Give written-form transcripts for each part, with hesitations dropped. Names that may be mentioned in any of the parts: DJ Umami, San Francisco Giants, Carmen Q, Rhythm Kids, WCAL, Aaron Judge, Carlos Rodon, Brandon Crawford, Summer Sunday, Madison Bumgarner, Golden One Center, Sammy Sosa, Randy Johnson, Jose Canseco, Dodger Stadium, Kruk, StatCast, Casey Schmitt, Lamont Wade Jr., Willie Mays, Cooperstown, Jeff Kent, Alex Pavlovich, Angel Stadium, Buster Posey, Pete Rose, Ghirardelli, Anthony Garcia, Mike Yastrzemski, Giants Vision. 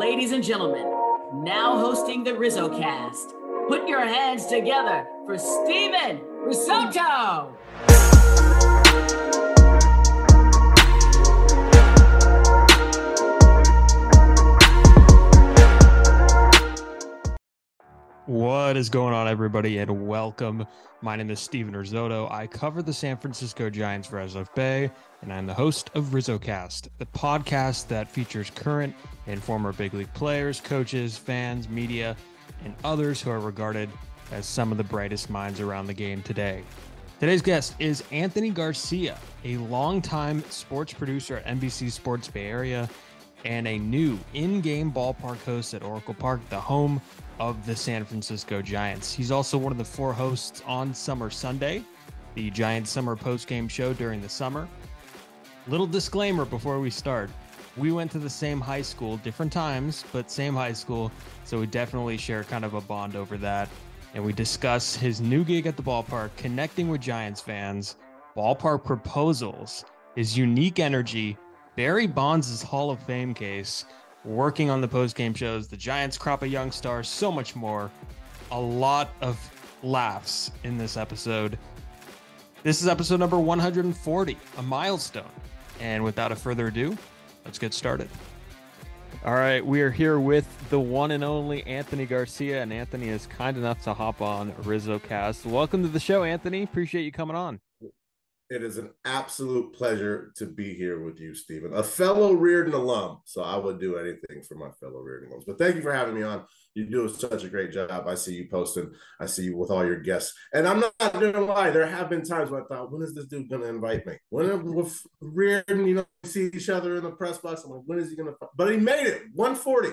Ladies and gentlemen, now hosting the RizzoCast, put your hands together for Steven Rissotto. What is going on, everybody, and welcome. My name is Steven Rissotto. I cover the San Francisco Giants for SF Bay, and I'm the host of RizzoCast, the podcast that features current and former big league players, coaches, fans, media, and others who are regarded as some of the brightest minds around the game today. Today's guest is Anthony Garcia, a longtime sports producer at NBC Sports Bay Area and a new in-game ballpark host at Oracle Park, the home of the San Francisco Giants. He's also one of the four hosts on Summer Sunday, the Giants summer post-game show during the summer. Little disclaimer before we start. We went to the same high school, different times, but same high school. So we definitely share kind of a bond over that. And we discuss his new gig at the ballpark, connecting with Giants fans, ballpark proposals, his unique energy, Barry Bonds' Hall of Fame case, working on the post-game shows, the Giants crop of young stars, so much more. A lot of laughs in this episode. This is episode number 140, a milestone. And without a further ado, let's get started. All right, we are here with the one and only Anthony Garcia, and Anthony is kind enough to hop on RizzoCast. Welcome to the show, Anthony. Appreciate you coming on. It is an absolute pleasure to be here with you, Steven, a fellow Riordan alum. So I would do anything for my fellow Riordan alums. But thank you for having me on. You do such a great job. I see you posting. I see you with all your guests. And I'm not going to lie, there have been times where I thought, when is this dude going to invite me? When with Riordan, you know, see each other in the press box. I'm like, when is he going to? But he made it. 140.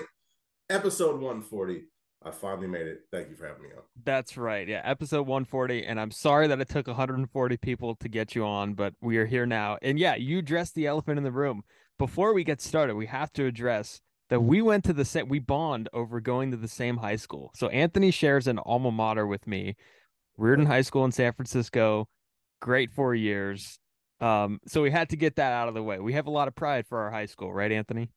Episode 140. I finally made it. Thank you for having me on. That's right. Yeah. Episode 140. And I'm sorry that it took 140 people to get you on, but we are here now. And yeah, you addressed the elephant in the room. Before we get started, we have to address that we went to the same, we bond over going to the same high school. So Anthony shares an alma mater with me, Riordan High School in San Francisco. Great 4 years. So we had to get that out of the way. We have a lot of pride for our high school, right, Anthony?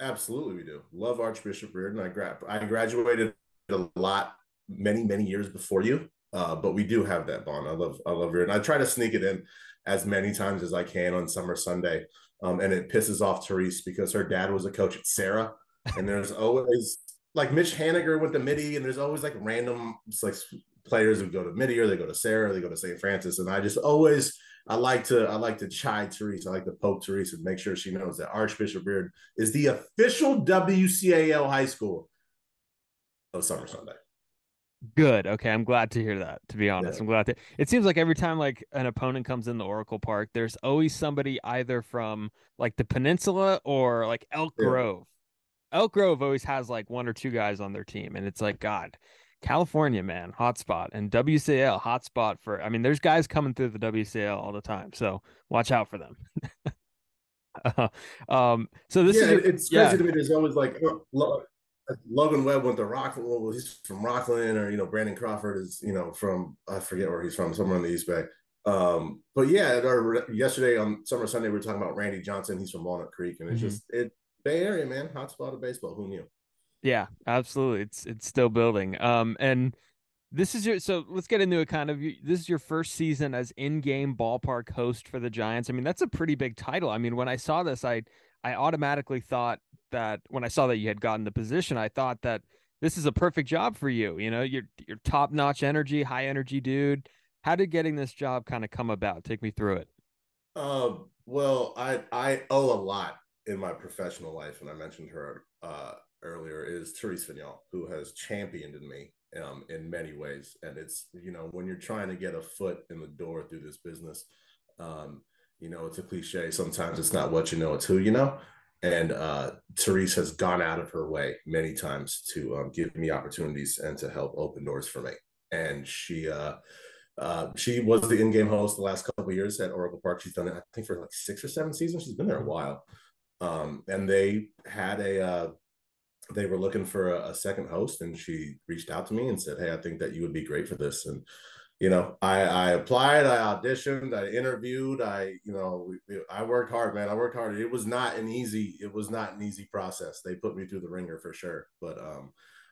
Absolutely, we do. Love Archbishop Riordan. I graduated a lot, many years before you, but we do have that bond. I love Riordan. I try to sneak it in as many times as I can on Summer Sunday, and it pisses off Therese because her dad was a coach at Sarah, and there's always like Mitch Haniger with the Midi, and there's always like random like players who go to Midi or they go to Sarah or they go to St. Francis, and I just always. I like to chide Therese. I like to poke Therese and make sure she knows that Archbishop Riordan is the official WCAL high school of Summer Sunday. Good. Okay, I'm glad to hear that. To be honest, yeah. I'm glad to. It seems like every time like an opponent comes in the Oracle Park, there's always somebody either from like the Peninsula or like Elk Grove. Elk Grove always has like one or two guys on their team, and it's like God. California, man, hotspot, and WCAL hotspot for, I mean, there's guys coming through the WCAL all the time, so watch out for them. So this is, it's crazy to me. There's always like Logan Webb went to Rockland. Well, he's from Rockland, or, you know, Brandon Crawford is, you know, from, I forget where he's from, somewhere in the East Bay. But yeah, yesterday on Summer Sunday, we were talking about Randy Johnson. He's from Walnut Creek, and it's just, Bay Area, man, hotspot of baseball. Who knew? Yeah, absolutely. It's still building. And this is your, so let's get into it kind of, this is your first season as in-game ballpark host for the Giants. I mean, that's a pretty big title. I mean, when I saw this, I automatically thought that when I saw that you had gotten the position, I thought that this is a perfect job for you. You know, you're top-notch energy, high energy dude. How did getting this job kind of come about? Take me through it. Well, I owe a lot in my professional life. And I mentioned her, earlier is Therese Vignal, who has championed me in many ways. And it's, you know, when you're trying to get a foot in the door through this business, you know, it's a cliche. Sometimes it's not what you know, it's who you know. And Therese has gone out of her way many times to give me opportunities and to help open doors for me. And she was the in-game host the last couple of years at Oracle Park. She's done it, I think, for like 6 or 7 seasons. She's been there a while. And they had they were looking for a second host, and she reached out to me and said, hey, I think that you would be great for this. And, you know, I applied, I auditioned, I interviewed, I worked hard, man. I worked hard. It was not an easy process. They put me through the ringer for sure, but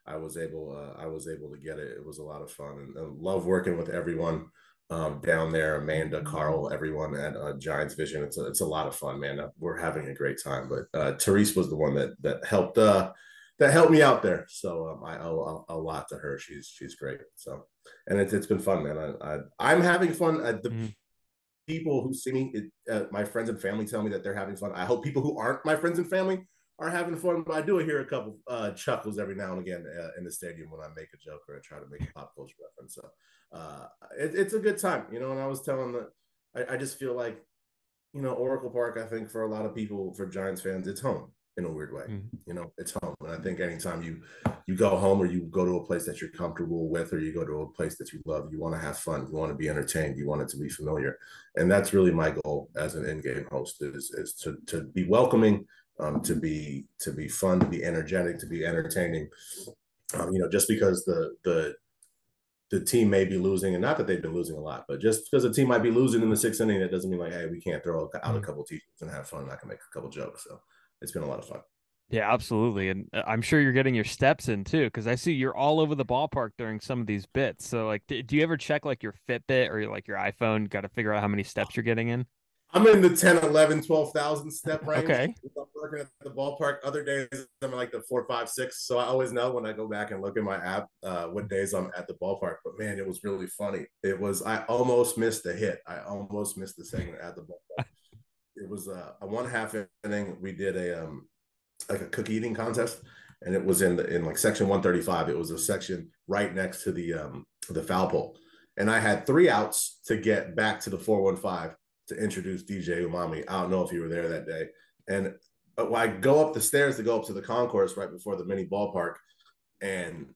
I was able to get it. It was a lot of fun, and I love working with everyone down there. Amanda, Carl, everyone at Giants Vision. It's a lot of fun, man. We're having a great time, but Therese was the one that helped me out there. So I owe a lot to her. She's great. So, and it's been fun, man. I'm having fun. People who see me, my friends and family tell me that they're having fun. I hope people who aren't my friends and family are having fun, but I do hear a couple chuckles every now and again in the stadium when I make a joke or I try to make a pop culture reference. So it's a good time, you know. And I was telling them that I just feel like, you know, Oracle Park, I think for a lot of people, for Giants fans, it's home in a weird way. Mm-hmm. You know, it's home. And I think anytime you go home or you go to a place that you're comfortable with, or you go to a place that you love, you want to have fun, you want to be entertained, you want it to be familiar. And that's really my goal as an in-game host is to be welcoming, to be fun, to be energetic, to be entertaining. You know, just because the team may be losing, and not that they've been losing a lot, but just because the team might be losing in the sixth inning, that doesn't mean like, hey, we can't throw out a couple t-shirts and have fun. And I can make a couple jokes. So it's been a lot of fun. Yeah, absolutely. And I'm sure you're getting your steps in too, because I see you're all over the ballpark during some of these bits. So like, do you ever check like your Fitbit or like your iPhone? Got to figure out how many steps you're getting in? I'm in the 10, 11, 12,000 step range. Okay. I'm working at the ballpark. Other days, I'm in like the 4, 5, 6. So I always know when I go back and look at my app what days I'm at the ballpark. But man, it was really funny. I almost missed the hit. I almost missed the segment at the ballpark. It was a one-half inning. We did a like a cookie eating contest, and it was in like section 135. It was a section right next to the foul pole, and I had 3 outs to get back to the 415. To introduce DJ Umami. I don't know if you were there that day. And I go up the stairs to go up to the concourse right before the mini ballpark, and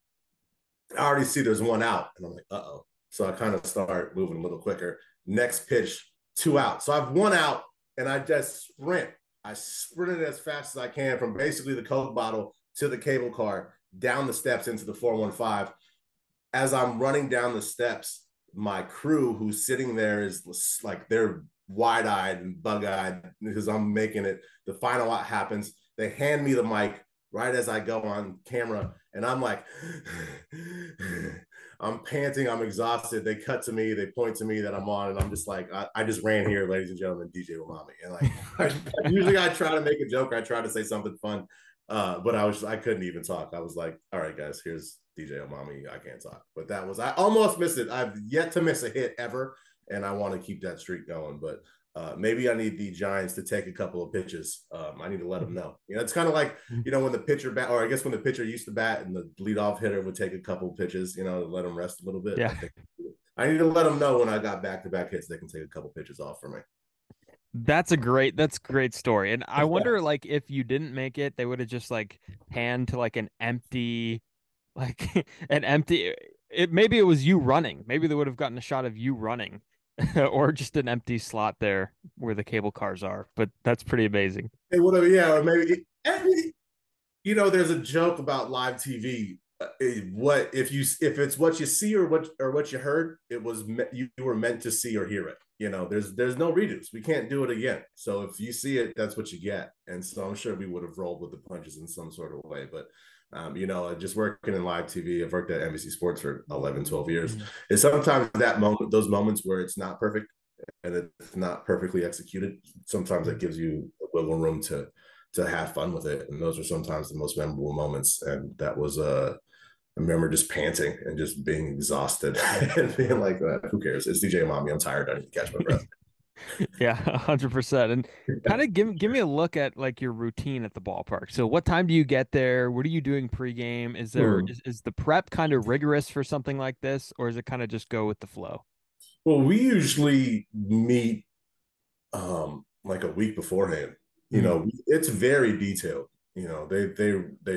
I already see there's 1 out. And I'm like, uh-oh. So I kind of start moving a little quicker. Next pitch, 2 out. So I have 1 out, and I just sprint. I sprinted as fast as I can from basically the Coke bottle to the cable car, down the steps into the 415. As I'm running down the steps, my crew who's sitting there is like, they're wide-eyed and bug-eyed because I'm making it. The final out happens. They hand me the mic right as I go on camera, and I'm like, I'm panting, I'm exhausted. They cut to me, they point to me that I'm on, and I'm just like, I just ran here, ladies and gentlemen, DJ Umami. And like, usually I try to make a joke, I try to say something fun, but I couldn't even talk. I was like, all right, guys, here's DJ Umami. I can't talk. But I almost missed it. I've yet to miss a hit ever. And I want to keep that streak going, but maybe I need the Giants to take a couple of pitches. I need to let them know. You know, it's kind of like, you know, when the pitcher used to bat and the leadoff hitter would take a couple pitches, you know, to let them rest a little bit. Yeah. I need to let them know when I got back-to-back hits, they can take a couple pitches off for me. That's a great story. And I wonder, like, if you didn't make it, they would have just like hand to like an empty. Maybe it was you running. Maybe they would have gotten a shot of you running. Or just an empty slot there where the cable cars are, but that's pretty amazing. It would have, yeah. Or maybe, you know, there's a joke about live TV. What if it's what you see or what you heard? It was you were meant to see or hear it. You know, there's no redos. We can't do it again. So if you see it, that's what you get. And so I'm sure we would have rolled with the punches in some sort of way, but. You know, just working in live TV, I've worked at NBC Sports for 11, 12 years. Mm-hmm. It's sometimes those moments where it's not perfect and it's not perfectly executed. Sometimes it gives you a little room to have fun with it. And those are sometimes the most memorable moments. And that was, I remember just panting and just being exhausted and being like, who cares? It's DJ Umami. I'm tired. I need to catch my breath. Yeah, 100%. And kind of give me a look at like your routine at the ballpark. So what time do you get there? What are you doing pregame? Is there is the prep kind of rigorous for something like this, or is it kind of just go with the flow? Well, we usually meet like a week beforehand. You know, it's very detailed. You know, they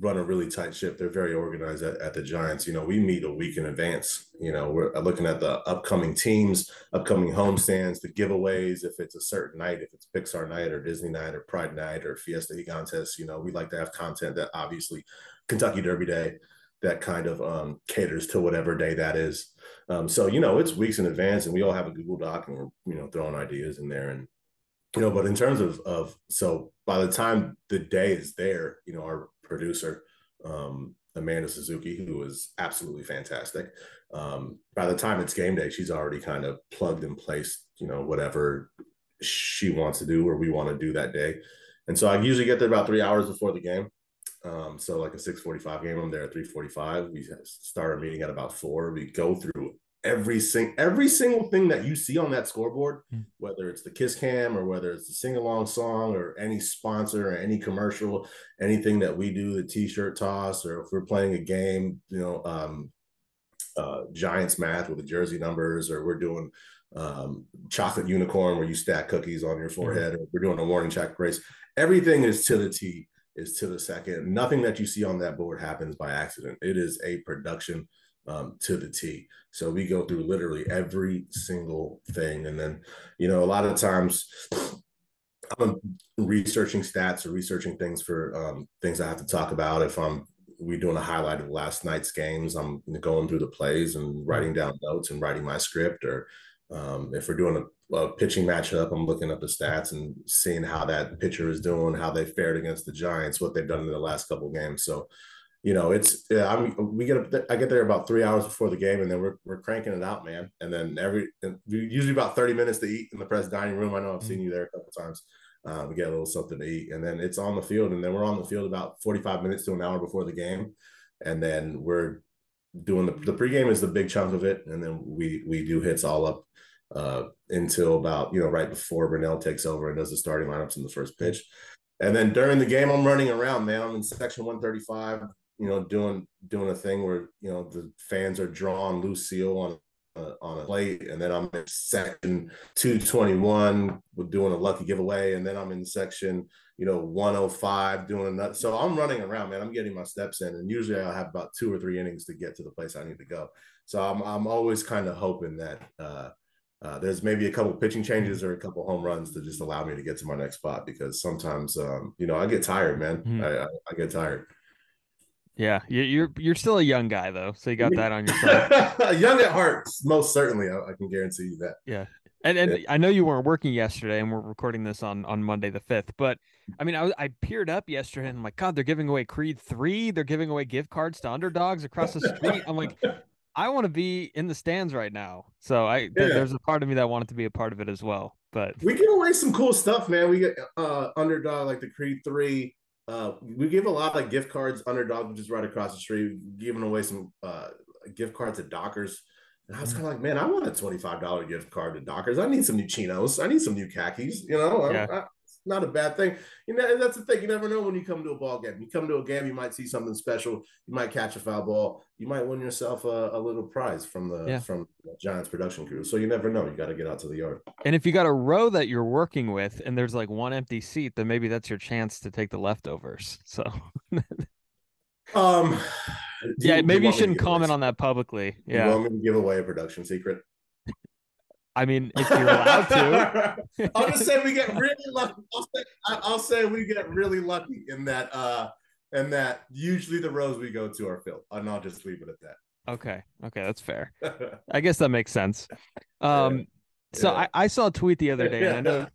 run a really tight ship. They're very organized at the Giants. You know, we meet a week in advance. You know, we're looking at the upcoming teams, upcoming homestands, the giveaways, if it's a certain night, if it's Pixar night or Disney night or Pride night or Fiesta Gigantes. You know, we like to have content that obviously Kentucky Derby Day that kind of caters to whatever day that is. So, you know, it's weeks in advance and we all have a Google Doc and we're, you know, throwing ideas in there. And, you know, but in terms of so by the time the day is there, you know, our producer, Amanda Suzuki, who is absolutely fantastic. By the time it's game day, she's already kind of plugged in place, you know, whatever she wants to do or we want to do that day. And so I usually get there about 3 hours before the game. So like a 6:45 game, I'm there at 3:45. We start our meeting at about 4. We go through every single thing that you see on that scoreboard, whether it's the kiss cam or whether it's the sing-along song or any sponsor or any commercial, anything that we do, the t-shirt toss, or if we're playing a game, you know, Giants math with the jersey numbers, or we're doing chocolate unicorn where you stack cookies on your forehead, or we're doing a warning check race. Everything is to the T, is to the second. Nothing that you see on that board happens by accident. It is a production to the T. So we go through literally every single thing. And then, you know, a lot of times I'm researching stats or researching things for things I have to talk about. If we're doing a highlight of last night's games, I'm going through the plays and writing down notes and writing my script. Or if we're doing a pitching matchup, I'm looking up the stats and seeing how that pitcher is doing, how they fared against the Giants, what they've done in the last couple of games. So, you know, I get there about 3 hours before the game, and then we're cranking it out, man. And then usually about 30 minutes to eat in the press dining room. I know I've seen you there a couple of times. We get a little something to eat, and then it's on the field, and then we're on the field about 45 minutes to an hour before the game. And then we're doing the pregame is the big chunk of it. And then we do hits all up until about, you know, right before Brunell takes over and does the starting lineups in the first pitch. And then during the game, I'm running around, man. I'm in section 135, you know, doing a thing where, you know, the fans are drawing Lucille on a plate, and then I'm in section 221 doing a lucky giveaway, and then I'm in section, you know, 105 doing another. So I'm running around, man. I'm getting my steps in, and usually I'll have about 2 or 3 innings to get to the place I need to go. So I'm always kind of hoping that there's maybe a couple pitching changes or a couple home runs to just allow me to get to my next spot, because sometimes you know, I get tired, man. I get tired. Yeah, you're still a young guy, though, so you got that on your side. Young at heart, most certainly. I can guarantee you that. Yeah, and yeah. I know you weren't working yesterday, and we're recording this on Monday the 5th, but, I mean, I peered up yesterday, and I'm like, God, they're giving away Creed 3. They're giving away gift cards to Underdogs across the street. I'm like, I want to be in the stands right now. So there's a part of me that wanted to be a part of it as well. But we give away some cool stuff, man. We get Underdog, like the Creed 3. We give a lot of gift cards. Underdog, which is right across the street, giving away some gift cards to Dockers. And I was kind of like, man, I want a $25 gift card to Dockers. I need some new chinos. I need some new khakis. You know, it's not a bad thing. You know, that's the thing. You never know when you come to a ball game. You come to a game, you might see something special. You might catch a foul ball. You might win yourself a little prize from the Giants production crew. So you never know. You got to get out to the yard. And if you got a row that you're working with and there's like one empty seat, then maybe that's your chance to take the leftovers. So, maybe you shouldn't comment on that publicly. Yeah, you want me to give away a production secret? I mean, if you're allowed to. I'll just say we get really lucky. I'll say we get really lucky in that usually the rows we go to are filled, and I'll just leave it at that. Okay, that's fair. I guess that makes sense. So I saw a tweet the other day, and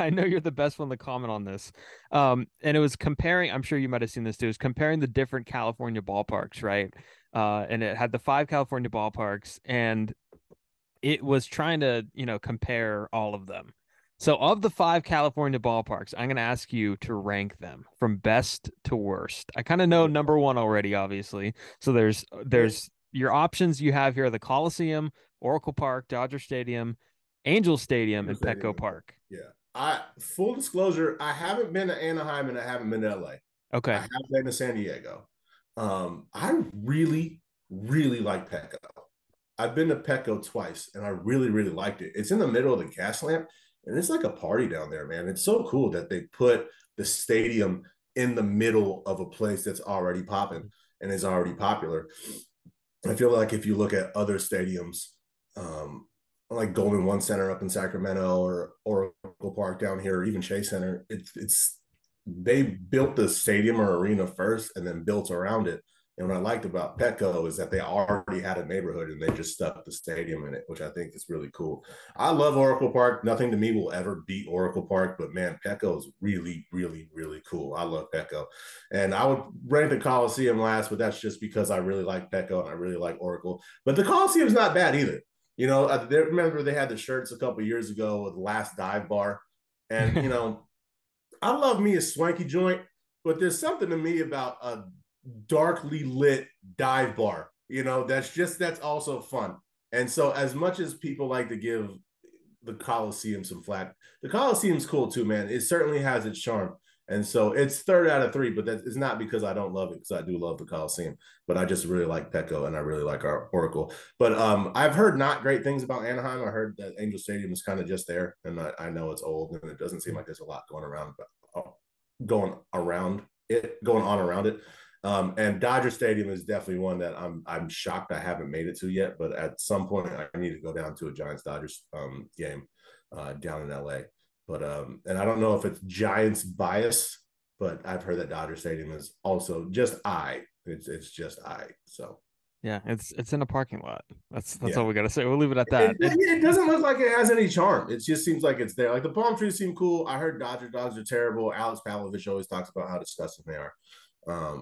I know you're the best one to comment on this. And it was comparing, I'm sure you might have seen this too, is comparing the different California ballparks, right? And it had the 5 California ballparks, and it was trying to, you know, compare all of them. So of the 5 California ballparks, I'm going to ask you to rank them from best to worst. I kind of know number one already, obviously. So there's your options you have here are the Coliseum, Oracle Park, Dodger Stadium, Angel Stadium, and Petco Park. Yeah. Full disclosure, I haven't been to Anaheim and I haven't been to LA. Okay. I have been to San Diego. I really, really like Petco. I've been to Petco twice, and I really, really liked it. It's in the middle of the gas lamp, and it's like a party down there, man. It's so cool that they put the stadium in the middle of a place that's already popping and is already popular. I feel like if you look at other stadiums, like Golden One Center up in Sacramento or Oracle Park down here, or even Chase Center, they built the stadium or arena first and then built around it. And what I liked about Petco is that they already had a neighborhood and they just stuck the stadium in it, which I think is really cool. I love Oracle Park. Nothing to me will ever beat Oracle Park, but man, Petco is really, really, really cool. I love Petco. And I would rank the Coliseum last, but that's just because I really like Petco and I really like Oracle. But the Coliseum's not bad either. You know, I remember they had the shirts a couple of years ago with Last Dive Bar. And, you know, I love me a swanky joint, but there's something to me about a darkly lit dive bar, you know, that's also fun. And so as much as people like to give the Coliseum some flack, the Coliseum's cool too, man. It certainly has its charm. And so it's 3rd out of 3, but that is not because I don't love it, because I do love the Coliseum, but I just really like Petco and I really like our Oracle. But I've heard not great things about Anaheim. I heard that Angel Stadium is kind of just there, and I know it's old and it doesn't seem like there's a lot going on around it. And Dodger Stadium is definitely one that I'm shocked I haven't made it to yet, but at some point I need to go down to a Giants-Dodgers game down in LA. But and I don't know if it's Giants bias, but I've heard that Dodger Stadium is also just it's just so. Yeah, it's in a parking lot. That's all we gotta say. We'll leave it at that. It doesn't look like it has any charm. It just seems like it's there. Like the palm trees seem cool. I heard Dodger dogs are terrible. Alex Pavlovich always talks about how disgusting they are.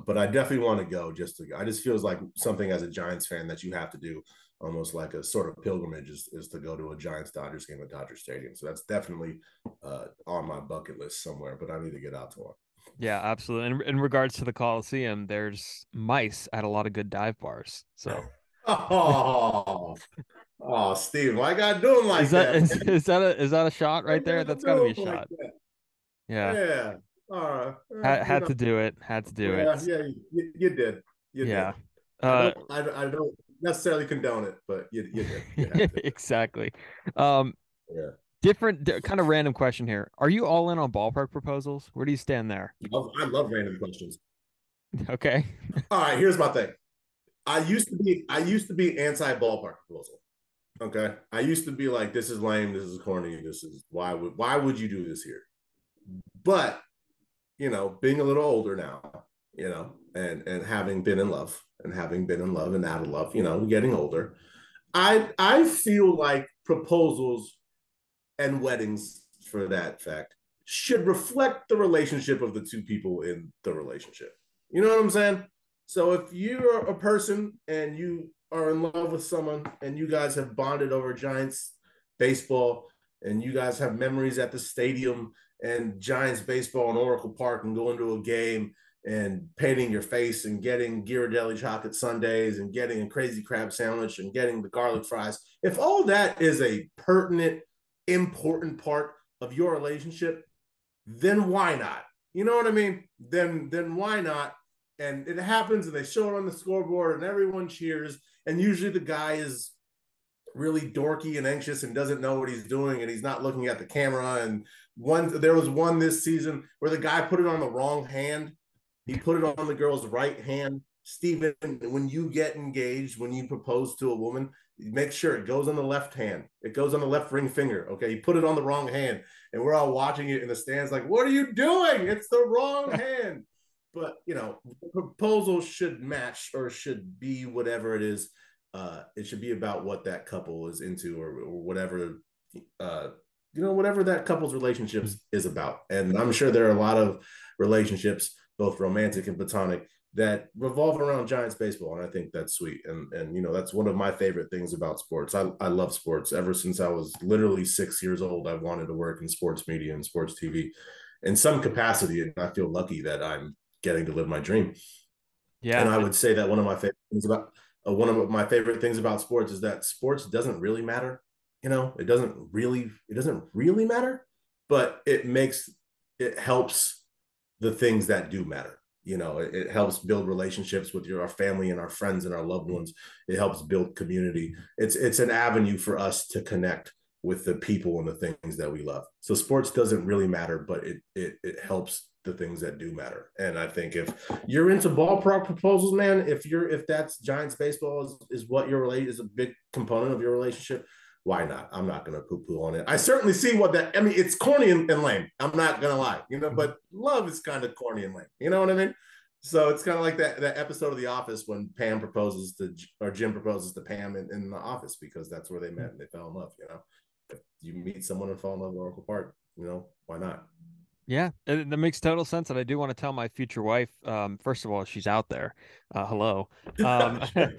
But I definitely want to go I just feels like something as a Giants fan that you have to do, almost like a sort of pilgrimage, is to go to a Giants-Dodgers game at Dodger Stadium. So that's definitely on my bucket list somewhere, but I need to get out to one. Yeah, absolutely. And in regards to the Coliseum, there's mice at a lot of good dive bars. So. Oh, Steve, why got doing like that? Is that a shot right there? That's got to be a shot. That. Yeah. Had to do it. Yeah, you did. You did. I don't necessarily condone it, but you did. You exactly. Different kind of random question here. Are you all in on ballpark proposals? Where do you stand there? I love random questions. Okay. All right. Here's my thing. I used to be anti ballpark proposal. Okay. I used to be like, this is lame. This is corny. This is why would you do this here? But you know, being a little older now, you know, and having been in love and out of love, you know, getting older, I feel like proposals and weddings, for that fact, should reflect the relationship of the two people in the relationship. You know what I'm saying? So if you're a person and you are in love with someone and you guys have bonded over Giants baseball and you guys have memories at the stadium and Giants baseball in Oracle Park and going to a game and painting your face and getting Ghirardelli chocolate sundaes and getting a crazy crab sandwich and getting the garlic fries, if all that is a pertinent, important part of your relationship, then why not? You know what I mean? Then why not? And it happens and they show it on the scoreboard and everyone cheers. And usually the guy is really dorky and anxious and doesn't know what he's doing and he's not looking at the camera. And there was one this season where the guy put it on the wrong hand. He put it on the girl's right hand. Steven, when you get engaged, when you propose to a woman, make sure it goes on the left hand. It goes on the left ring finger. Okay. You put it on the wrong hand and we're all watching it in the stands like, what are you doing? It's the wrong hand. But you know, proposals should match or should be whatever it is. It should be about what that couple is into or whatever, whatever that couple's relationships is about. And I'm sure there are a lot of relationships, both romantic and platonic, that revolve around Giants baseball. And I think that's sweet. And you know, that's one of my favorite things about sports. I love sports. Ever since I was literally 6 years old, I wanted to work in sports media and sports TV in some capacity. And I feel lucky that I'm getting to live my dream. Yeah. And I would say that one of my favorite things about sports is that sports doesn't really matter. You know, it doesn't really matter, but it helps the things that do matter. You know, it helps build relationships with our family and our friends and our loved ones. It helps build community. It's an avenue for us to connect with the people and the things that we love. So sports doesn't really matter, but it helps the things that do matter. And I think if you're into ballpark proposals, man, if that's Giants baseball is what you're related is a big component of your relationship, why not? I'm not going to poo-poo on it. I certainly see it's corny and lame. I'm not going to lie, you know, but love is kind of corny and lame. You know what I mean? So it's kind of like that episode of The Office when Pam proposes to, or Jim proposes to Pam in the office, because that's where they met and they fell in love. You know, if you meet someone and fall in love in Oracle Park, you know, why not? Yeah, that makes total sense. And I do want to tell my future wife, first of all, she's out there. Hello.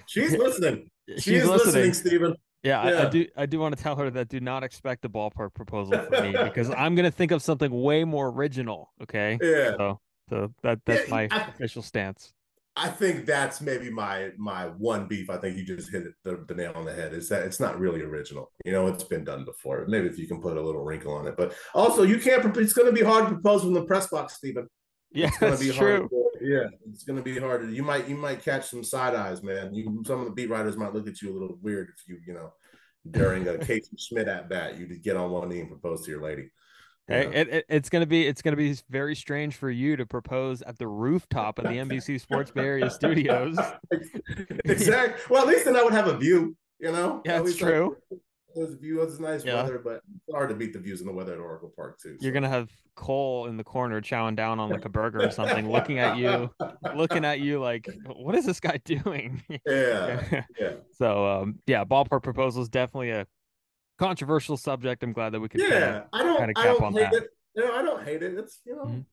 She's listening. She's listening, Steven. Yeah, yeah. I do want to tell her that do not expect a ballpark proposal from me because I'm going to think of something way more original. Okay. Yeah. So that's my official stance. I think that's maybe my one beef. I think you just hit the nail on the head, is that it's not really original. You know, it's been done before. Maybe if you can put a little wrinkle on it. But also, you can't. It's going to be hard to propose from the press box, Stephen. Yeah, that's true. Yeah, it's going to be harder. You might catch some side eyes, man. Some of the beat writers might look at you a little weird if you know, during a Casey Schmitt at bat, you get on one knee and propose to your lady. Hey, yeah. It's gonna be very strange for you to propose at the rooftop of the NBC Sports Bay Area studios. Exactly. Well, at least then I would have a view, you know. Yeah, that's true. There's a view. It's nice weather, but it's hard to beat the views and the weather at Oracle Park too. So. You're gonna have Cole in the corner chowing down on like a burger or something, looking at you like, what is this guy doing? Yeah. Yeah. So ballpark proposal is definitely a controversial subject. I'm glad that we could kind of cap on that. You know, I don't hate it. It's, you know,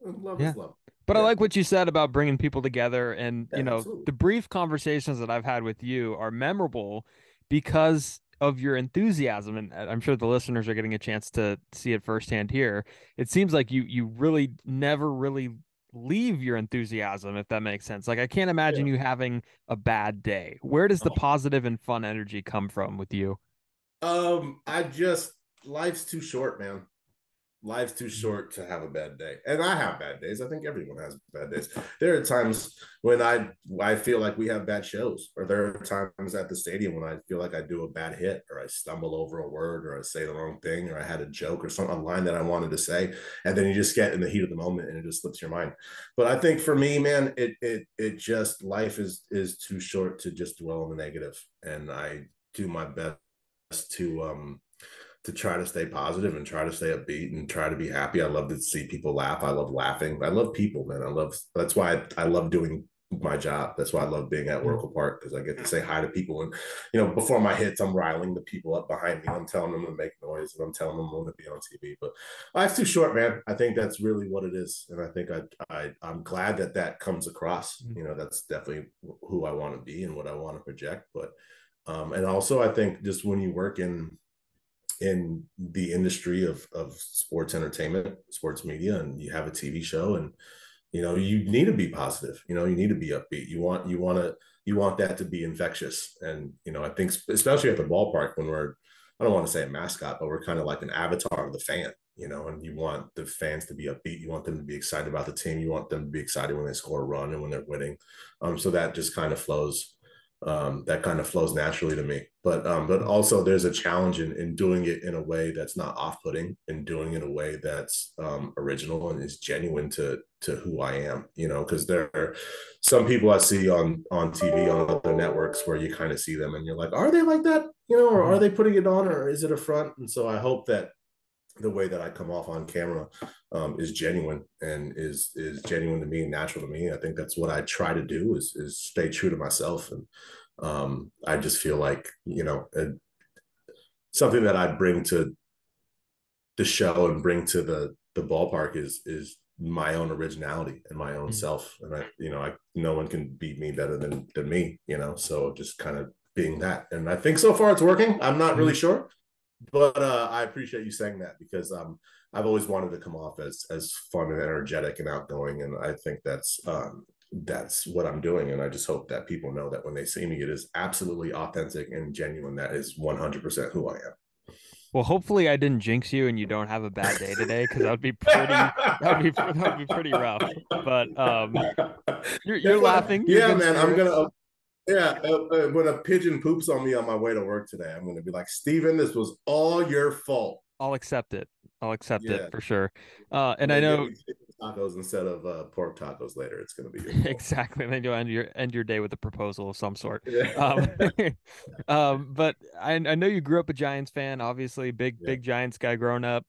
love is love. But I like what you said about bringing people together, and you know, absolutely. The brief conversations that I've had with you are memorable because of your enthusiasm, and I'm sure the listeners are getting a chance to see it firsthand here. It seems like you really never really leave your enthusiasm, if that makes sense. Like, I can't imagine you having a bad day. Where does the positive and fun energy come from with you? Life's too short, man. Life's too short to have a bad day. And I have bad days. I think everyone has bad days. There are times when I feel like we have bad shows, or there are times at the stadium when I feel like I do a bad hit, or I stumble over a word, or I say the wrong thing, or I had a joke or something, a line that I wanted to say. And then you just get in the heat of the moment and it just slips your mind. But I think for me, man, it just, life is too short to just dwell on the negative. And I do my best to try to stay positive and try to stay upbeat and try to be happy. I love to see people laugh. I love laughing. I love people, man. That's why I love doing my job. That's why I love being at Oracle Park, because I get to say hi to people. And, you know, before my hits, I'm riling the people up behind me. I'm telling them to make noise, and I'm telling them I want to be on TV. But life's too short, man. I think that's really what it is. And I think I'm glad that comes across. You know, that's definitely who I want to be and what I want to project. But and also, I think just when you work in the industry of sports entertainment, sports media, and you have a TV show, and you know, you need to be positive. You know, you need to be upbeat. You want that to be infectious. And you know, I think especially at the ballpark, when I don't want to say a mascot, but we're kind of like an avatar of the fan. You know, and you want the fans to be upbeat. You want them to be excited about the team. You want them to be excited when they score a run and when they're winning. So that just kind of flows. That kind of flows naturally to me, but also there's a challenge in doing it in a way that's not off-putting, and doing it in a way that's original and is genuine to who I am, you know, because there are some people I see on TV on other networks where you kind of see them and you're like, are they like that, you know, or are they putting it on, or is it a front? And so I hope that the way that I come off on camera is genuine, and is genuine to me and natural to me. I think that's what I try to do, is stay true to myself. And I just feel like, you know, something that I bring to the show and bring to the ballpark is my own originality and my own self. And I no one can beat me better than me, you know, so just kind of being that. And I think so far it's working. I'm not really sure. But I appreciate you saying that, because I've always wanted to come off as fun and energetic and outgoing, and I think that's what I'm doing. And I just hope that people know that when they see me, it is absolutely authentic and genuine. That is 100% who I am. Well, hopefully I didn't jinx you and you don't have a bad day today, because that would be pretty rough. But you're laughing. Yeah, man, serious. I'm gonna. Yeah, when a pigeon poops on me on my way to work today, I'm going to be like, Steven, this was all your fault. I'll accept it. I'll accept it for sure. And I know tacos instead of pork tacos later. It's going to be your fault. Exactly. And then you'll end your day with a proposal of some sort. Yeah. But I know you grew up a Giants fan, obviously big Giants guy growing up.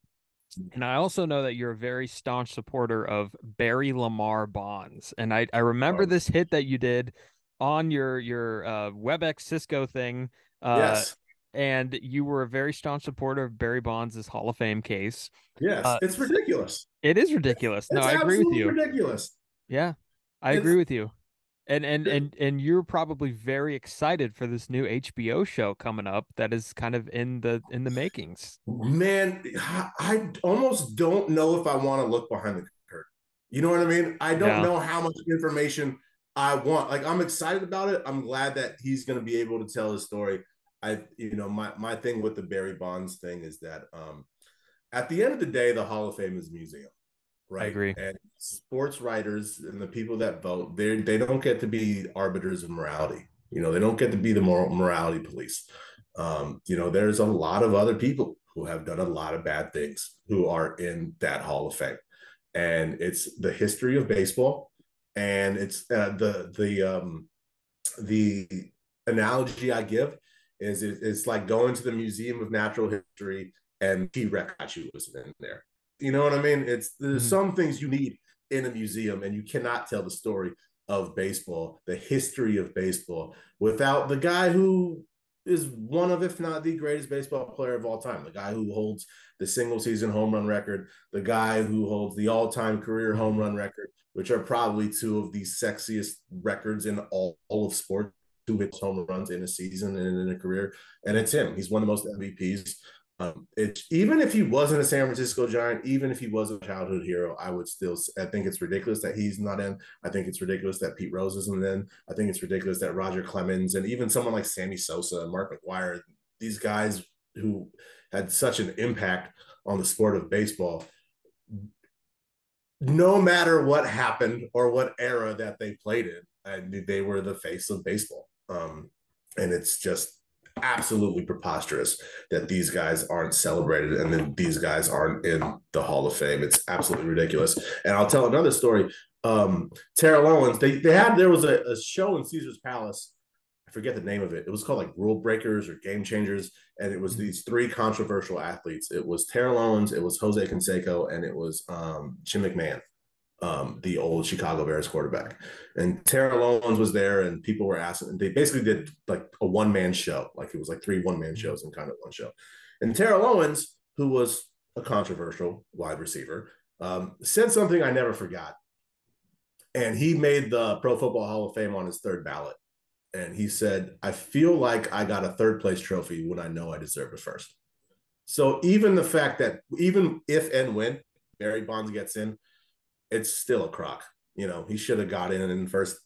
And I also know that you're a very staunch supporter of Barry Lamar Bonds. And I remember this hit that you did on your WebEx Cisco thing. Yes. And you were a very staunch supporter of Barry Bonds' Hall of Fame case. Yes. It's ridiculous. It is ridiculous. No, I agree with you. It's ridiculous. Yeah, I agree with you. And you're probably very excited for this new HBO show coming up that is kind of in the makings. Man, I almost don't know if I want to look behind the curtain. You know what I mean? I don't know how much information I want. Like, I'm excited about it. I'm glad that he's going to be able to tell his story. My thing with the Barry Bonds thing is that at the end of the day, the Hall of Fame is a museum. Right. I agree. And sports writers and the people that vote, they don't get to be arbiters of morality. You know, they don't get to be the morality police. There's a lot of other people who have done a lot of bad things who are in that Hall of Fame. And it's the history of baseball. And it's the analogy I give is it's like going to the Museum of Natural History and T-Rex statue was in there. You know what I mean? There's some things you need in a museum, and you cannot tell the story of baseball, the history of baseball, without the guy who is one of, if not the greatest baseball player of all time, the guy who holds the single season home run record, the guy who holds the all-time career home run record, which are probably two of the sexiest records in all of sports, who hits home runs in a season and in a career. And it's him. He's won the most MVPs. Even if he wasn't a San Francisco Giant, even if he was a childhood hero, I think it's ridiculous that he's not in. I think it's ridiculous that Pete Rose isn't in. I think it's ridiculous that Roger Clemens and even someone like Sammy Sosa and Mark McGwire, these guys who had such an impact on the sport of baseball, no matter what happened or what era that they played in, they were the face of baseball. And it's just absolutely preposterous that these guys aren't celebrated and that these guys aren't in the Hall of Fame. It's absolutely ridiculous. And I'll tell another story. Terrell Owens, there was a show in Caesar's Palace. I forget the name of it. It was called like Rule Breakers or Game Changers. And it was these three controversial athletes. It was Terrell Owens, it was Jose Canseco, and it was Jim McMahon, the old Chicago Bears quarterback. And Terrell Owens was there, and people were asking, and they basically did like a one-man show. Like, it was like three one-man shows and kind of one show. And Terrell Owens, who was a controversial wide receiver, said something I never forgot. And he made the Pro Football Hall of Fame on his third ballot. And he said, "I feel like I got a third place trophy when I know I deserve it first." So even the fact that, even if and when Barry Bonds gets in, it's still a crock. You know, he should have got in first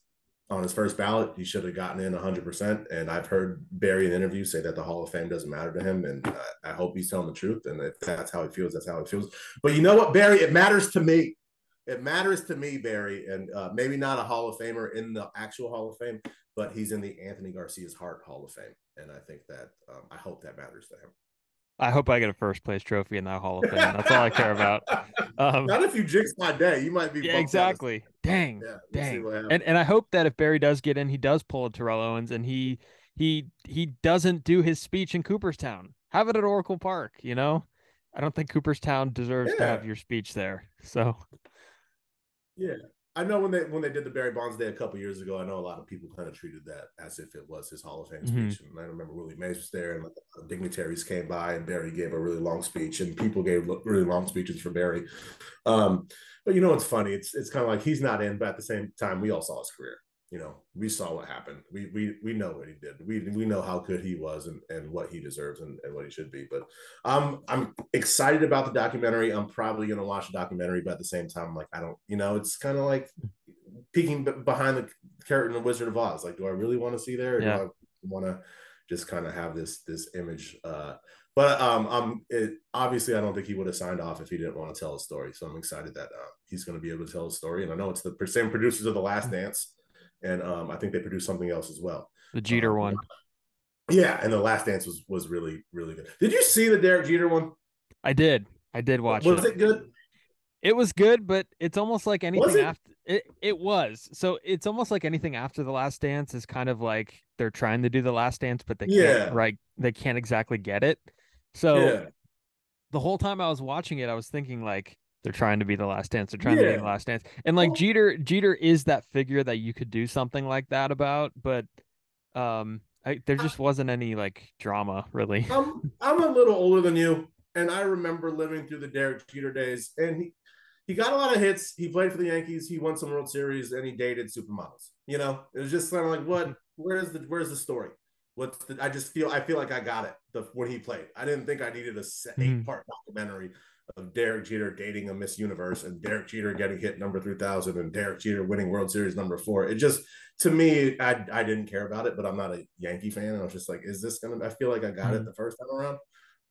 on his first ballot. He should have gotten in 100%. And I've heard Barry in an interview say that the Hall of Fame doesn't matter to him. And I hope he's telling the truth. And if that's how he feels, that's how he feels. But you know what, Barry, it matters to me. It matters to me, Barry. And maybe not a Hall of Famer in the actual Hall of Fame, but he's in the Anthony Garcia's Heart Hall of Fame. And I think that I hope that matters to him. I hope I get a first place trophy in that Hall of Fame. That's all I care about. Not if you jinx my day, you might be. Yeah, exactly. Dang. Yeah, dang. And I hope that if Barry does get in, he does pull a Terrell Owens and he doesn't do his speech in Cooperstown. Have it at Oracle Park. You know, I don't think Cooperstown deserves to have your speech there. So. Yeah. I know when they did the Barry Bonds Day a couple of years ago, I know a lot of people kind of treated that as if it was his Hall of Fame speech. And I remember Willie Mays was there, and like dignitaries came by, and Barry gave a really long speech, and people gave really long speeches for Barry. But you know, it's funny. It's kind of like he's not in, but at the same time, we all saw his career. You know, we saw what happened. We know what he did. We know how good he was and what he deserves and what he should be. But I'm excited about the documentary. I'm probably going to watch the documentary, but at the same time, like, I don't, you know, it's kind of like peeking behind the curtain of Wizard of Oz. Like, do I really want to see there? Or do I want to just kind of have this image? Obviously, I don't think he would have signed off if he didn't want to tell his story. So I'm excited that he's going to be able to tell his story. And I know it's the same producers of The Last Dance. And I think they produced something else as well. The Jeter one. Yeah, and The Last Dance was really, really good. Did you see the Derek Jeter one? I did watch it. Was it good? It was good, but it's almost like anything after it was. So it's almost like anything after The Last Dance is kind of like they're trying to do The Last Dance, but they can't exactly get it. So the whole time I was watching it, I was thinking like, they're trying to be the last dance. They're trying to be the last dance. And like Jeter is that figure that you could do something like that about, but there just wasn't any like drama really. I'm a little older than you, and I remember living through the Derek Jeter days, and he got a lot of hits. He played for the Yankees. He won some World Series, and he dated supermodels. You know, it was just kind of like, what? Where's the story? I feel like I got it when he played. I didn't think I needed a 8-part documentary of Derek Jeter dating a Miss Universe and Derek Jeter getting hit number 3,000 and Derek Jeter winning World Series number 4. It just, to me, I didn't care about it, but I'm not a Yankee fan. And I was just like, is this going to, I feel like I got it the first time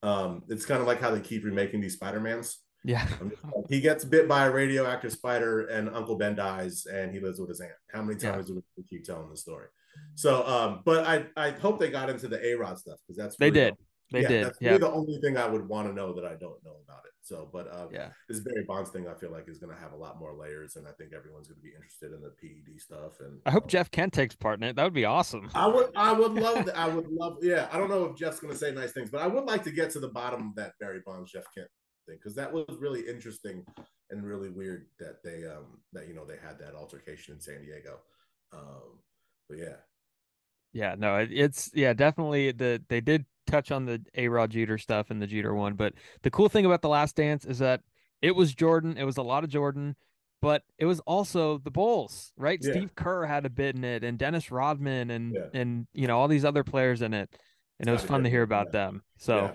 around. It's kind of like how they keep remaking these Spider-Mans. Yeah. He gets bit by a radioactive spider and Uncle Ben dies and he lives with his aunt. How many times do we keep telling the story? So, but I hope they got into the A-Rod stuff, because that's really They did. That's really the only thing I would want to know that I don't know about it. So, but this Barry Bonds thing, I feel like, is going to have a lot more layers, and I think everyone's going to be interested in the PED stuff. And I hope Jeff Kent takes part in it. That would be awesome. I would love that. I don't know if Jeff's going to say nice things, but I would like to get to the bottom of that Barry Bonds, Jeff Kent thing, because that was really interesting and really weird that they they had that altercation in San Diego. But yeah. Yeah, no, it's definitely they did touch on the A-Rod Jeter stuff and the Jeter one, but the cool thing about The Last Dance is that it was Jordan. It was a lot of Jordan, but it was also the Bulls, right? Yeah. Steve Kerr had a bit in it, and Dennis Rodman, and all these other players in it, and it was fun to hear about them. So,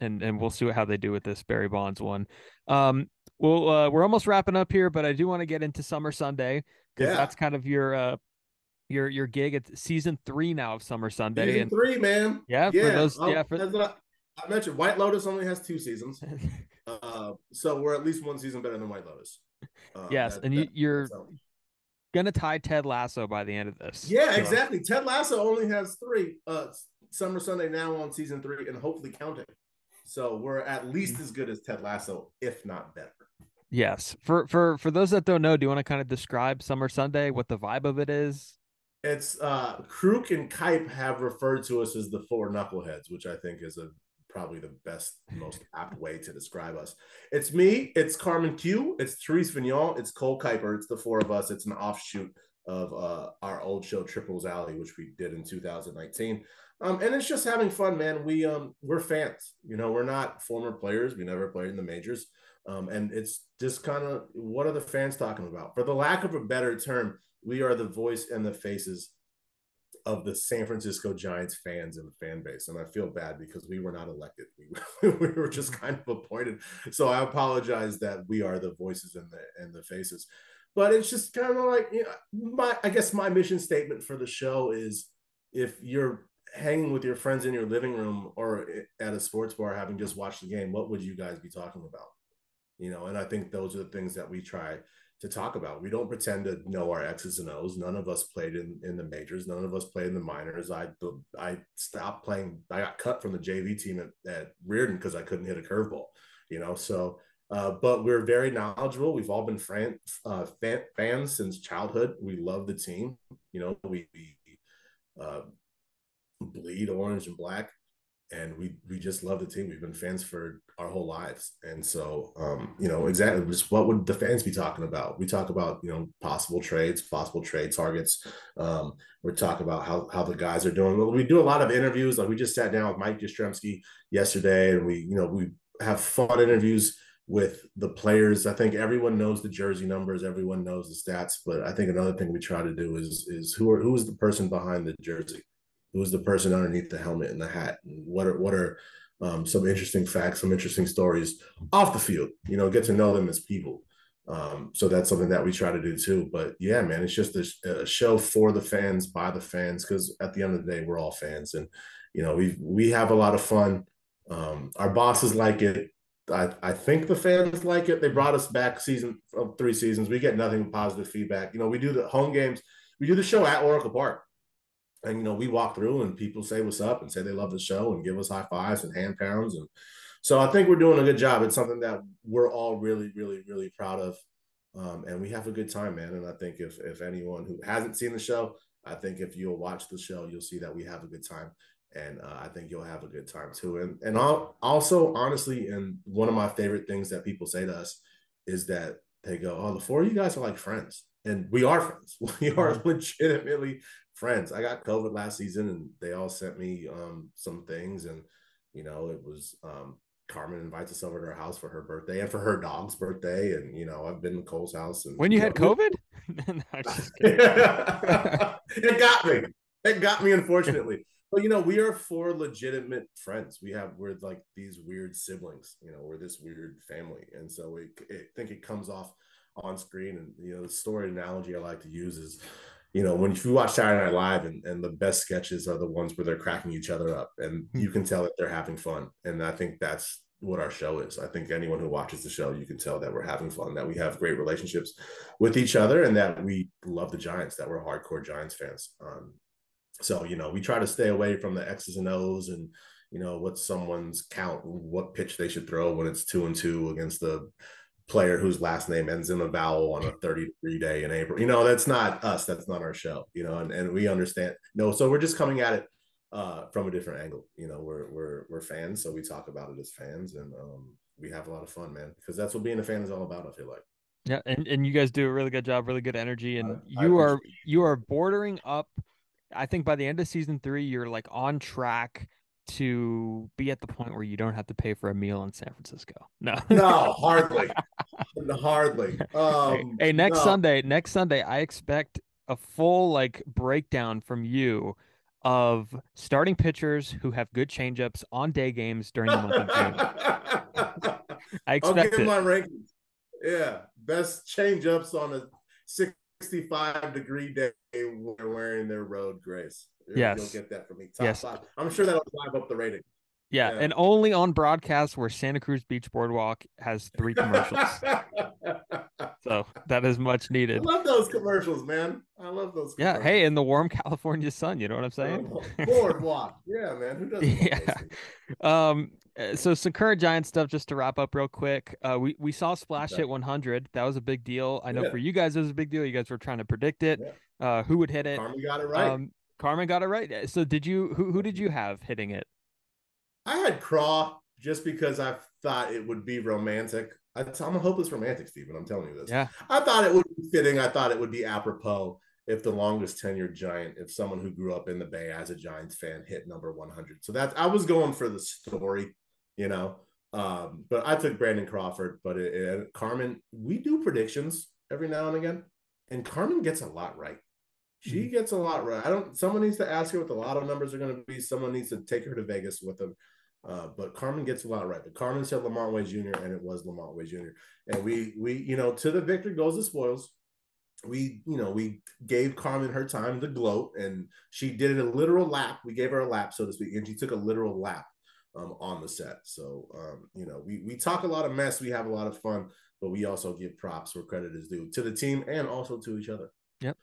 and we'll see how they do with this Barry Bonds one. Well, we're almost wrapping up here, but I do want to get into Summer Sunday, because that's kind of your gig at season 3 now of Summer Sunday. Season 3, man. Yeah. For those, I mentioned White Lotus only has 2 seasons, so we're at least 1 season better than White Lotus. You're gonna tie Ted Lasso by the end of this. Yeah, so. Exactly. Ted Lasso only has 3. Summer Sunday now on season 3, and hopefully counting. So we're at least as good as Ted Lasso, if not better. Yes. For those that don't know, do you want to kind of describe Summer Sunday? What the vibe of it is? It's Kruk and Kuiper have referred to us as the 4 knuckleheads, which I think is probably the best, most apt way to describe us. It's me, it's Carmen Q, it's Therese Vignal, it's Cole Kuiper, it's the 4 of us. It's an offshoot of our old show Triples Alley, which we did in 2019. And it's just having fun, man. We're fans, we're not former players. We never played in the majors. And it's just kind of, what are the fans talking about? For the lack of a better term, we are the voice and the faces of the San Francisco Giants fans and the fan base. And I feel bad because we were not elected. We were just kind of appointed. So I apologize that we are the voices and the faces. But it's just kind of like, I guess my mission statement for the show is, if you're hanging with your friends in your living room or at a sports bar having just watched the game, what would you guys be talking about? And I think those are the things that we try to talk about. We don't pretend to know our X's and O's. None of us played in the majors. None of us played in the minors. I stopped playing. I got cut from the JV team at Riordan because I couldn't hit a curveball, but we're very knowledgeable. We've all been fans since childhood. We love the team. We bleed orange and black. And we just love the team. We've been fans for our whole lives. And so, exactly just what would the fans be talking about? We talk about, possible trades, possible trade targets. We talk about how the guys are doing. We do a lot of interviews. Like, we just sat down with Mike Yastrzemski yesterday, and we have fun interviews with the players. I think everyone knows the jersey numbers. Everyone knows the stats. But I think another thing we try to do is who is the person behind the jersey? Who's the person underneath the helmet and the hat? What are some interesting facts, some interesting stories off the field? Get to know them as people. So that's something that we try to do too. But yeah, man, it's just a show for the fans, by the fans, because at the end of the day, we're all fans, and we have a lot of fun. Our bosses like it. I think the fans like it. They brought us back 3 seasons. We get nothing but positive feedback. We do the home games. We do the show at Oracle Park. And, we walk through and people say what's up and say they love the show and give us high fives and hand pounds. And so I think we're doing a good job. It's something that we're all really, really, really proud of. And we have a good time, man. And I think if anyone who hasn't seen the show, I think if you'll watch the show, you'll see that we have a good time. And I think you'll have a good time too. And also, honestly, and one of my favorite things that people say to us is that they go, oh, the four of you guys are like friends. And we are friends. We are legitimately friends. I got COVID last season, and they all sent me some things. And, you know, it was Carmen invites us over to her house for her birthday and for her dog's birthday. And, you know, I've been to Cole's house. And when you had COVID? No, I'm just kidding. It got me. It got me, unfortunately. But, you know, we are four legitimate friends. We're like these weird siblings, you know, we're this weird family. And so I think it comes off on screen. And, you know, the story analogy I like to use is, you know, when you watch Saturday Night Live and the best sketches are the ones where they're cracking each other up and you can tell that they're having fun. And I think that's what our show is. I think anyone who watches the show, you can tell that we're having fun, that we have great relationships with each other and that we love the Giants, that we're hardcore Giants fans. So, you know, we try to stay away from the X's and O's and, you know, what someone's count, what pitch they should throw when it's 2-2 against the player whose last name ends in a vowel on a 33 day in April. You know, that's not us. That's not our show, you know, and we understand. No, so we're just coming at it from a different angle. You know, we're fans. So we talk about it as fans and we have a lot of fun, man, because that's what being a fan is all about, I feel like. Yeah. And you guys do a really good job, really good energy. And you are bordering up. I think by the end of season 3, you're like on track to be at the point where you don't have to pay for a meal in San Francisco. No, hardly. Hardly. Hey, next Sunday, I expect a full like breakdown from you of starting pitchers who have good changeups on day games during the month of June. I expect I'll give my rankings. Yeah. Best changeups on a 65 degree day wearing their road grays. Yes. You'll get that from me. Top 5. I'm sure that'll drive up the rating. Yeah. And only on broadcasts where Santa Cruz Beach Boardwalk has 3 commercials. So that is much needed. I love those commercials, man. I love those. Yeah. Hey, in the warm California sun, you know what I'm saying? Boardwalk. Yeah, man. Who doesn't? Yeah. So some current Giants stuff just to wrap up real quick. We saw Splash hit 100. That was a big deal. I know for you guys it was a big deal. You guys were trying to predict it. Yeah. Who would hit it? Carmen got it right. So did you? Who did you have hitting it? I had Craw just because I thought it would be romantic. I'm a hopeless romantic, Steven. I'm telling you this. Yeah. I thought it would be fitting. I thought it would be apropos if the longest tenured Giant, if someone who grew up in the Bay as a Giants fan hit number 100. So I was going for the story. You know, but I took Brandon Crawford, but Carmen, we do predictions every now and again. And Carmen gets a lot right. She gets a lot right. Someone needs to ask her what the lotto numbers are going to be. Someone needs to take her to Vegas with them. But Carmen gets a lot right. But Carmen said Lamont Wade Jr. and it was Lamont Wade Jr. And we, you know, to the victor goes the spoils. We gave Carmen her time to gloat and she did a literal lap. We gave her a lap, so to speak. And she took a literal lap. On the set. So, you know, we talk a lot of mess. We have a lot of fun, but we also give props where credit is due to the team and also to each other. Yep.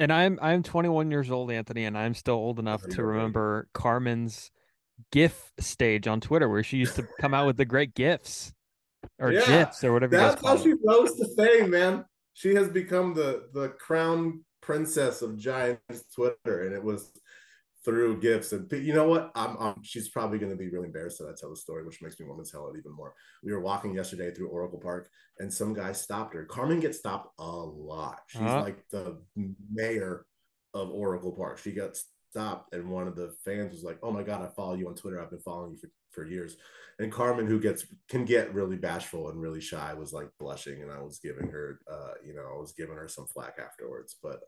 And I'm 21 years old, Anthony, and I'm still old enough to remember Carmen's GIF stage on Twitter where she used to come out with the great GIFs or GIFs or whatever. That's how she rose to fame, man. She has become the crown princess of Giants Twitter. And it was through gifts. And you know what? She's probably going to be really embarrassed that I tell the story, which makes me want to tell it even more. We were walking yesterday through Oracle Park and some guy stopped her. Carmen gets stopped a lot. She's like the mayor of Oracle Park. She got stopped and one of the fans was like, oh my God, I follow you on Twitter. I've been following you for years. And Carmen, who can get really bashful and really shy, was like blushing. And I was giving her, some flack afterwards. But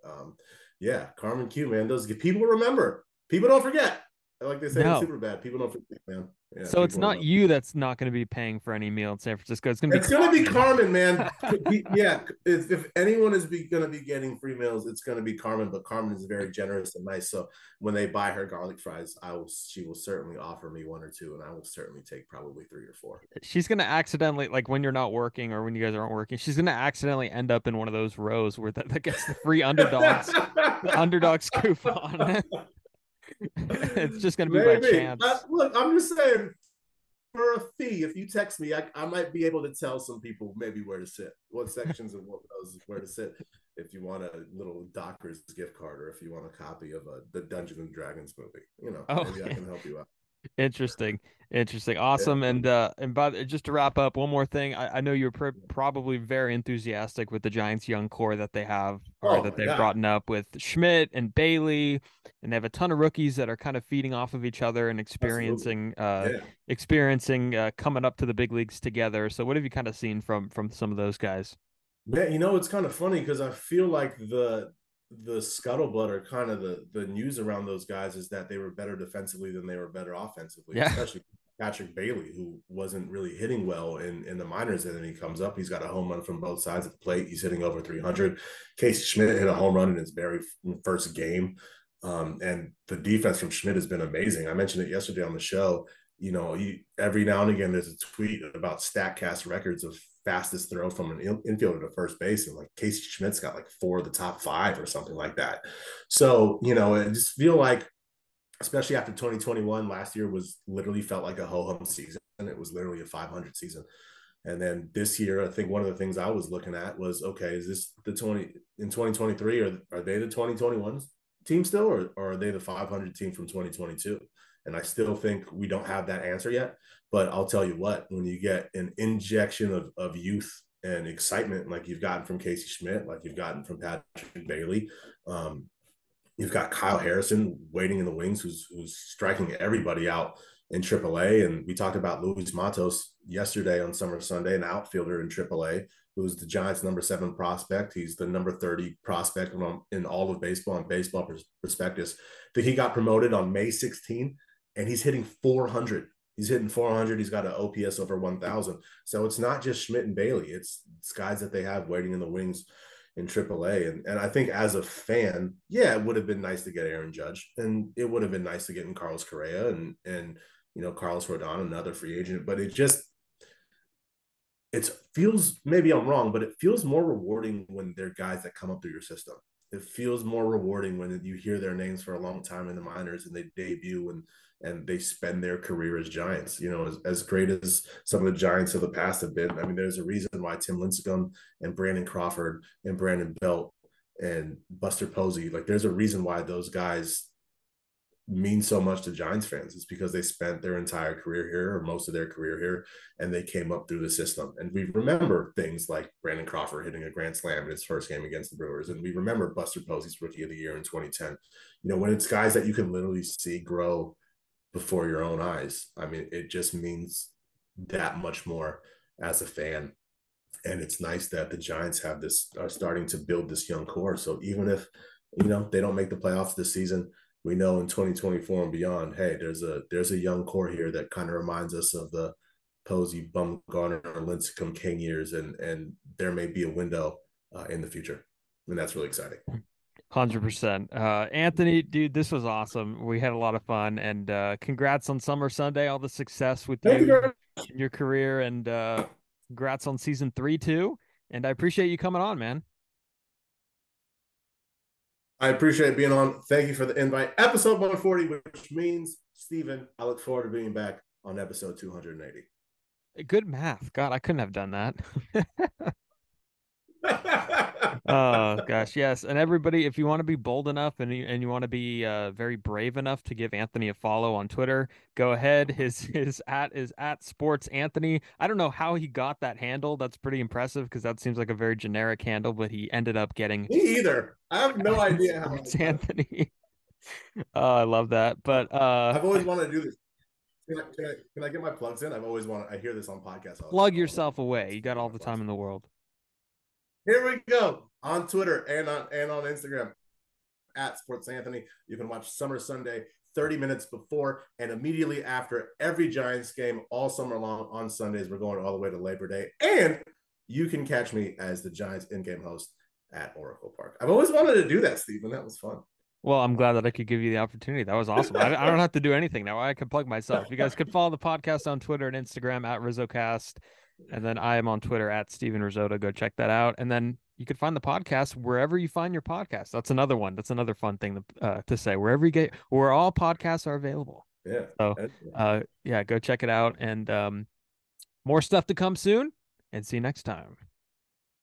yeah, Carmen Q, man, those people remember. People don't forget. Like they say, super bad. People don't forget, man. Yeah, so it's not you that's not going to be paying for any meal in San Francisco. It's going to be Carmen, man. If anyone is going to be getting free meals, it's going to be Carmen. But Carmen is very generous and nice. So when they buy her garlic fries, she will certainly offer me 1 or 2, and I will certainly take probably 3 or 4. She's going to accidentally, like when you're not working or when you guys aren't working, she's going to accidentally end up in one of those rows where that gets the free underdogs coupon. It's just going to be by chance. Look, I'm just saying, for a fee, if you text me, I might be able to tell some people maybe where to sit, what sections and where to sit. if you want a little Dockers gift card, or if you want a copy of the Dungeons and Dragons movie, you know, maybe I can help you out. Interesting. Awesome. Yeah. And just to wrap up, one more thing. I know you're probably very enthusiastic with the Giants' young core that they have, or that they've gotten up with Schmitt and Bailey, and they have a ton of rookies that are kind of feeding off of each other and experiencing coming up to the big leagues together. So what have you kind of seen from some of those guys? Man, you know, it's kind of funny because I feel like the scuttlebutt, or kind of the news around those guys, is that they were better defensively than they were better offensively, especially Patrick Bailey, who wasn't really hitting well in the minors, and then he comes up, he's got a home run from both sides of the plate, he's hitting over 300. Casey Schmitt hit a home run in his very first game, and the defense from Schmitt has been amazing. I mentioned it yesterday on the show. You know, every now and again there's a tweet about StatCast records of fastest throw from an infielder to first base, and like Casey Schmidt's got like 4 of the top 5 or something like that. So, you know, I just feel like, especially after 2021, last year was literally felt like a ho-hum season, and it was literally a 500 season. And then this year, I think one of the things I was looking at was, okay, is this in 2023, or are they the 2021 team still, or are they the 500 team from 2022? And I still think we don't have that answer yet. But I'll tell you what, when you get an injection of youth and excitement like you've gotten from Casey Schmitt, like you've gotten from Patrick Bailey, you've got Kyle Harrison waiting in the wings, who's striking everybody out in AAA. And we talked about Luis Matos yesterday on Summer Sunday, an outfielder in AAA, who's the Giants' number 7 prospect. He's the number 30 prospect in all of baseball, on Baseball Prospectus. That he got promoted on May 16, and he's hitting 400. He's hitting 400. He's got an OPS over 1,000. So it's not just Schmitt and Bailey. It's guys that they have waiting in the wings in AAA. And I think as a fan, yeah, it would have been nice to get Aaron Judge, and it would have been nice to get in Carlos Correa and you know, Carlos Rodon, another free agent. But it feels, maybe I'm wrong, but it feels more rewarding when they're guys that come up through your system. It feels more rewarding when you hear their names for a long time in the minors and they debut and they spend their career as Giants. You know, as great as some of the Giants of the past have been, I mean, there's a reason why Tim Lincecum and Brandon Crawford and Brandon Belt and Buster Posey, like there's a reason why those guys mean so much to Giants fans. It's because they spent their entire career here, or most of their career here, and they came up through the system. And we remember things like Brandon Crawford hitting a grand slam in his first game against the Brewers. And we remember Buster Posey's Rookie of the Year in 2010. You know, when it's guys that you can literally see grow before your own eyes, I mean, it just means that much more as a fan. And it's nice that the Giants are starting to build this young core. So even if, you know, they don't make the playoffs this season, we know in 2024 and beyond, hey, there's a young core here that kind of reminds us of the Posey, Bumgarner, Lincecum, King years, and there may be a window in the future, and that's really exciting. 100%. Anthony, dude, this was awesome. We had a lot of fun, and congrats on Summer Sunday, all the success with you in your career, and congrats on season 3 too. And I appreciate you coming on, man. I appreciate being on. Thank you for the invite. Episode 140, which means, Steven, I look forward to being back on episode 280. Good math. God, I couldn't have done that. Oh, gosh, yes. And everybody, if you want to be bold enough and you want to be very brave enough to give Anthony a follow on Twitter, go ahead. His at is @SportsAnthony. I don't know how he got that handle. That's pretty impressive, because that seems like a very generic handle, but he ended up getting... Me either. I have no idea how it's Anthony. Oh, I love that. But I've always wanted to do this. Can I get my plugs in? I've always wanted... I hear this on podcasts. Plug yourself away. You got all the time in the world. Here we go, on Twitter and on Instagram, @SportsAnthony. You can watch Summer Sunday 30 minutes before and immediately after every Giants game all summer long on Sundays. We're going all the way to Labor Day. And you can catch me as the Giants in-game host at Oracle Park. I've always wanted to do that, Steven. That was fun. Well, I'm glad that I could give you the opportunity. That was awesome. I don't have to do anything now. I can plug myself. You guys can follow the podcast on Twitter and Instagram @RizzoCast. And then I am on Twitter @Steven Rissotto. Go check that out. And then you can find the podcast wherever you find your podcast. That's another one. That's another fun thing to say. Wherever you get, where all podcasts are available. Yeah. So, yeah, go check it out. And more stuff to come soon. And see you next time.